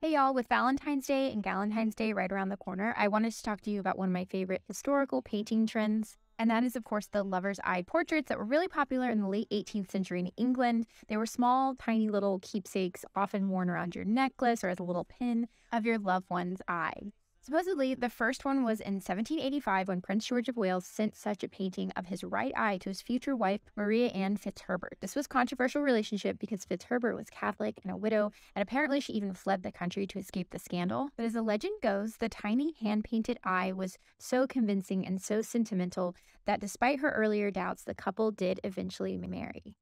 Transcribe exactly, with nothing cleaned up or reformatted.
Hey y'all, with Valentine's Day and Galentine's Day right around the corner, I wanted to talk to you about one of my favorite historical painting trends, and that is of course the lover's eye portraits that were really popular in the late eighteenth century in England. They were small, tiny little keepsakes often worn around your necklace or as a little pin of your loved one's eye. Supposedly, the first one was in seventeen eighty-five when Prince George of Wales sent such a painting of his right eye to his future wife, Maria Anne Fitzherbert. This was a controversial relationship because Fitzherbert was Catholic and a widow, and apparently she even fled the country to escape the scandal. But as the legend goes, the tiny hand-painted eye was so convincing and so sentimental that despite her earlier doubts, the couple did eventually marry.